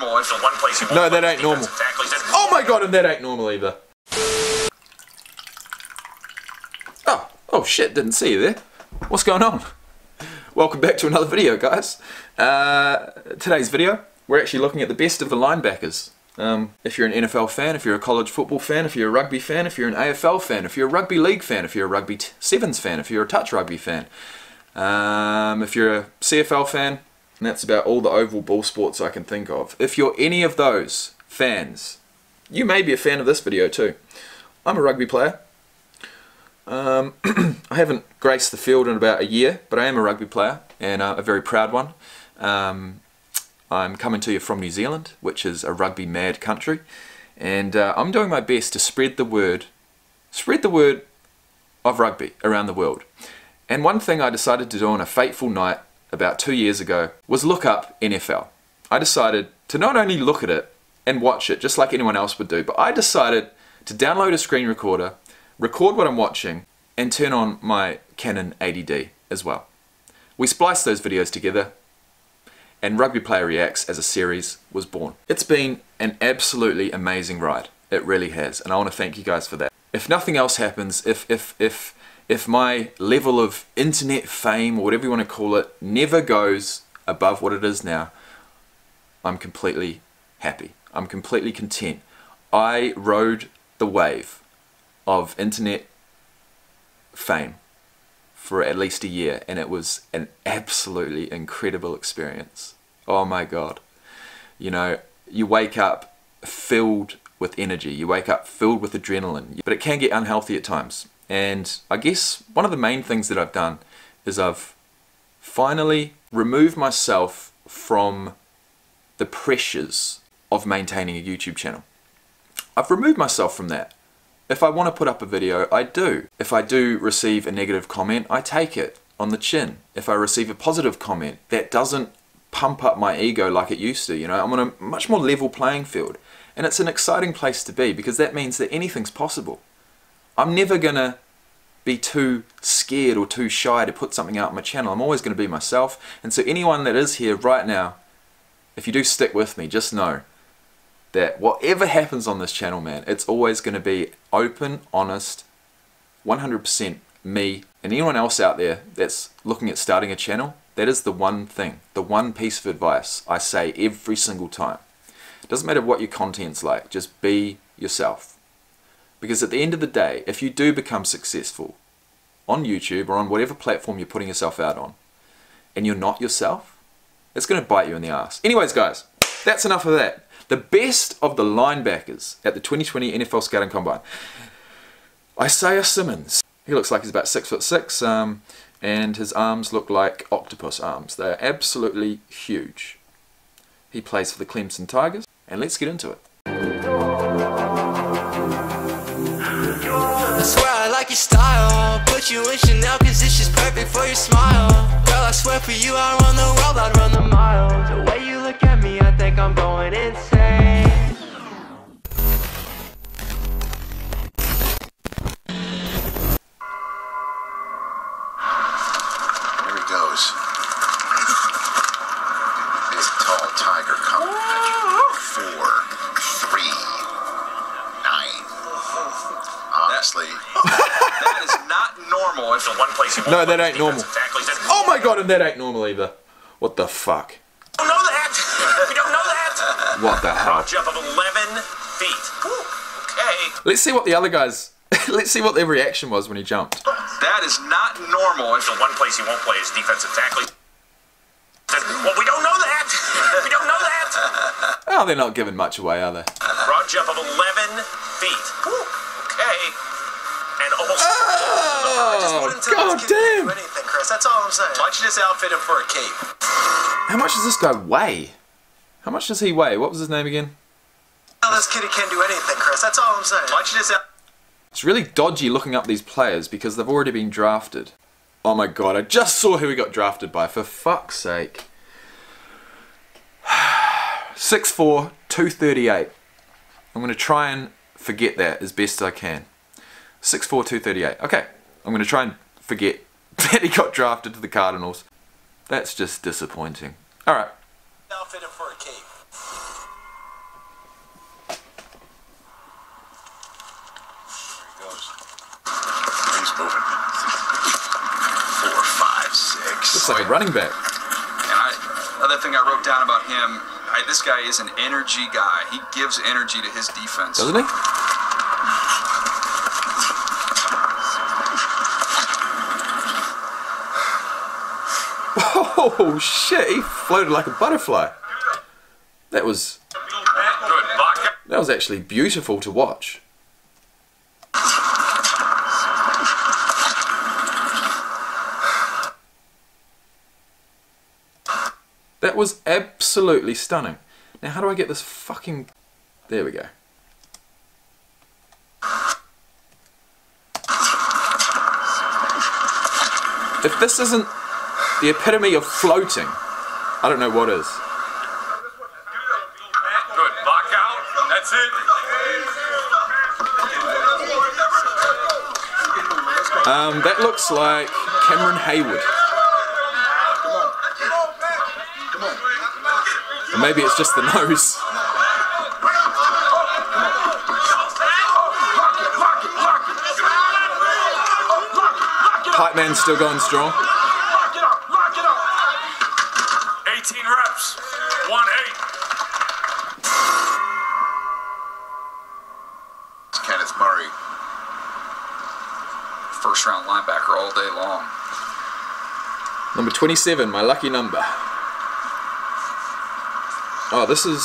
normal is the one place you won't. No, that ain't normal. Oh my god, and that ain't normal either. Oh, oh shit, didn't see you there. What's going on? Welcome back to another video, guys. Today's video, we're actually looking at the best of the linebackers. If you're an NFL fan, if you're a college football fan, if you're a rugby fan, if you're an AFL fan, if you're a rugby league fan, if you're a rugby sevens fan, if you're a touch rugby fan, if you're a CFL fan, and that's about all the oval ball sports I can think of. If you're any of those fans, you may be a fan of this video too. I'm a rugby player. I haven't graced the field in about a year, but I am a rugby player, and a very proud one. I'm coming to you from New Zealand, which is a rugby-mad country, and I'm doing my best to spread the word of rugby around the world. And one thing I decided to do on a fateful night about 2 years ago was look up NFL. I decided to not only look at it and watch it, just like anyone else would do, but I decided to download a screen recorder, record what I'm watching, and turn on my Canon 80D as well. We spliced those videos together, and Rugby Player Reacts as a series was born. It's been an absolutely amazing ride. It really has, and I want to thank you guys for that. If nothing else happens, if my level of internet fame, or whatever you want to call it, never goes above what it is now, I'm completely happy. I'm completely content. I rode the wave of internet fame for at least a year, and it was an absolutely incredible experience. Oh my god. You know, you wake up filled with energy, you wake up filled with adrenaline, but it can get unhealthy at times. And I guess one of the main things that I've done is I've finally removed myself from the pressures of maintaining a YouTube channel. I've removed myself from that. If I want to put up a video, I do. If I do receive a negative comment, I take it on the chin. If I receive a positive comment, that doesn't pump up my ego like it used to, you know? I'm on a much more level playing field. And it's an exciting place to be, because that means that anything's possible. I'm never gonna be too scared or too shy to put something out on my channel. I'm always gonna be myself. And so anyone that is here right now, if you do stick with me, just know that whatever happens on this channel, man, it's always gonna be open, honest, 100% me. And anyone else out there that's looking at starting a channel, that is the one thing, the one piece of advice I say every single time. It doesn't matter what your content's like, just be yourself. Because at the end of the day, if you do become successful on YouTube or on whatever platform you're putting yourself out on, and you're not yourself, it's going to bite you in the ass. Anyways, guys, that's enough of that. The best of the linebackers at the 2020 NFL Scouting Combine. Isaiah Simmons. He looks like he's about 6'6", and his arms look like octopus arms. They're absolutely huge. He plays for the Clemson Tigers, and let's get into it. Your style, put you in Chanel, cause it's just perfect for your smile. Girl, I swear for you, I run the world, I'd run the miles. The way you look at me, I think I'm going insane. There he goes. Big tall tiger coming. 4'3", 9. Honestly. That is not normal. It's the one place you won't. No, that ain't normal. Oh my god, and that ain't normal either. What the fuck? We don't know that. We don't know that. What the hell? Jump of 11 feet. Woo. Okay. Let's see what the other guys. Let's see what their reaction was when he jumped. That is not normal. It's the one place you won't play is defensive tackle. Well, we don't know that. We don't know that. Oh, they're not giving much away, are they? Broad jump of 11 feet. Woo. Okay. And almost I just wouldn't do anything, Chris. That's all I'm saying. Why don't you just outfit him for a cape? How much does this guy weigh? How much does he weigh? What was his name again? No, this kid can't do anything, Chris. That's all I'm saying. Why don't you just out. It's really dodgy looking up these players because they've already been drafted. Oh my god, I just saw who he got drafted by, for fuck's sake. 6'4", 238. I'm gonna try and forget that as best I can. 6'4", 238. Okay, I'm going to try and forget that he got drafted to the Cardinals. That's just disappointing. Alright. outfit him for a cape. There he goes. He's moving. 4, 5, 6. Looks like a running back. And another thing I wrote down about him, this guy is an energy guy. He gives energy to his defense. Doesn't he? Oh, shit, he floated like a butterfly. That was actually beautiful to watch. That was absolutely stunning. Now, how do I get this fucking... There we go. If this isn't the epitome of floating, I don't know what is. Good. Lock out. That's it. That looks like Cameron Hayward. Or maybe it's just the nose. Pipe man's still going strong. 18 reps, 1-8. It's Kenneth Murray, first-round linebacker all day long. Number 27, my lucky number. Oh, this is...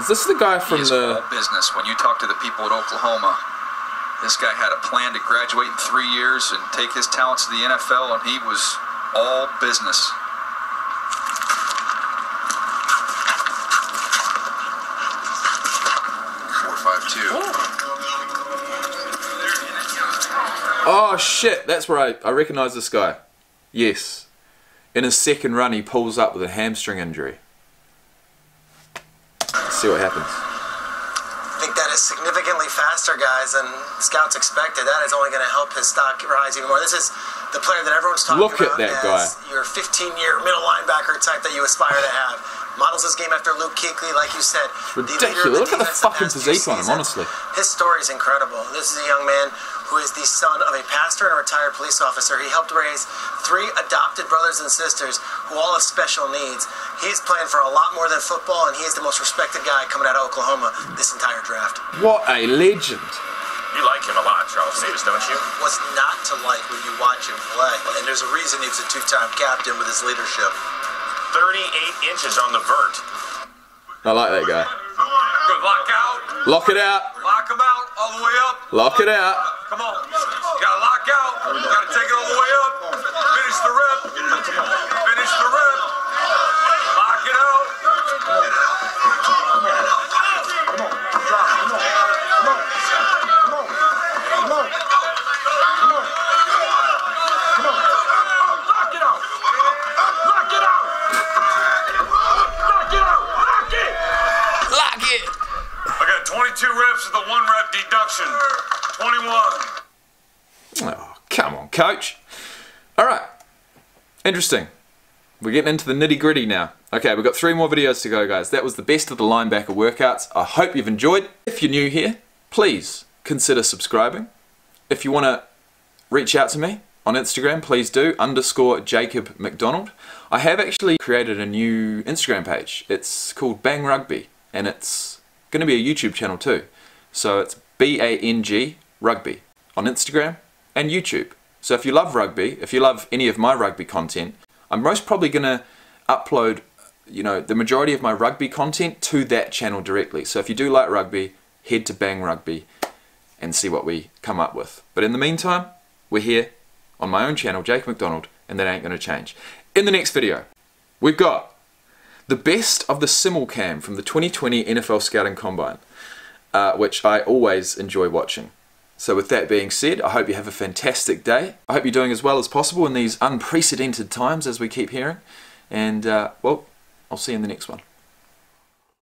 Is this the guy from the... business. When you talk to the people at Oklahoma, this guy had a plan to graduate in 3 years and take his talents to the NFL, and he was... all business. Oh shit, that's where I recognize this guy. Yes. In his second run he pulls up with a hamstring injury. Let's see what happens. I think that is significantly faster, guys, than scouts expected. That is only going to help his stock rise even more. This is the player that everyone's talking about. Look at that guy. Your 15-year middle linebacker type that you aspire to have. Models his game after Luke Keekly, like you said. Ridiculous. Look at the fucking physique on him, honestly. His story is incredible. This is a young man who is the son of a pastor and a retired police officer. He helped raise 3 adopted brothers and sisters who all have special needs. He's playing for a lot more than football, and he is the most respected guy coming out of Oklahoma this entire draft. What a legend. You like him a lot, Charles Davis, don't you? What's not to like when you watch him play? And there's a reason he's a two-time captain with his leadership. 38 inches on the vert. I like that guy. Good, lock out. Lock it out. Lock him out all the way up. Lock it out. Come on. You gotta lock out. You gotta take it all the way up. Finish the rep. Finish the rep. Lock it out. Deduction 21. Oh, come on, coach. Alright. Interesting. We're getting into the nitty-gritty now. Okay, we've got 3 more videos to go, guys. That was the best of the linebacker workouts. I hope you've enjoyed. If you're new here, please consider subscribing. If you want to reach out to me on Instagram, please do. _Jacob McDonald. I have actually created a new Instagram page. It's called Bang Rugby, and it's going to be a YouTube channel too. So it's BANG Rugby on Instagram and YouTube. So if you love rugby, if you love any of my rugby content, I'm most probably going to upload, you know, the majority of my rugby content to that channel directly. So if you do like rugby, head to Bang Rugby and see what we come up with. But in the meantime, we're here on my own channel, Jake McDonald, and that ain't going to change. In the next video, we've got the best of the simulcam from the 2020 NFL Scouting Combine. Which I always enjoy watching. So with that being said, I hope you have a fantastic day. I hope you're doing as well as possible in these unprecedented times, as we keep hearing. And, well, I'll see you in the next one.